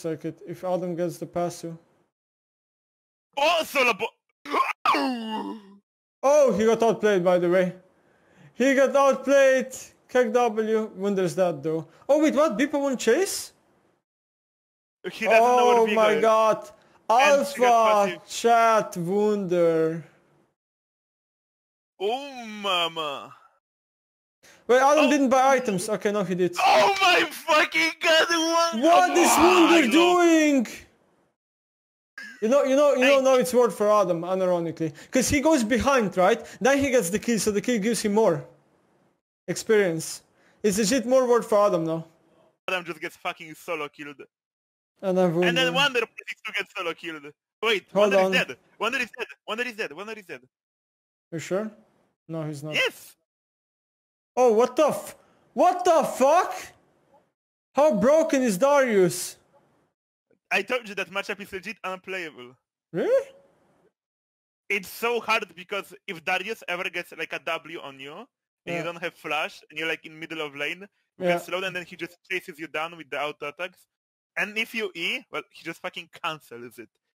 circuit if Adam gets the pass through. Oh, he got outplayed, by the way. He got outplayed. K. W. Wunder's that though. Oh wait, what? Bipo won chase? He doesn't know where my god. Alpha chat Wunder. Oh mama. Wait, Adam didn't buy items. Okay, no, he did. Oh my fucking god! What is Wunder doing? You know, it's worth for Adam, unironically, because he goes behind, right? Then he gets the kill, so the kill gives him more experience. It's legit more worth for Adam now. Adam just gets fucking solo killed. And then Wunder gets solo killed. Wait, Wunder is dead. Wunder is dead. Wunder is dead. Wunder is dead. You sure? No, he's not. Yes. Oh, what the fuck? How broken is Darius? I told you that matchup is legit unplayable. Really? It's so hard because if Darius ever gets like a W on you, and you don't have flash, and you're like in middle of lane, you get slowed, and then he just chases you down with the auto attacks. And if you E, well, he just fucking cancels it.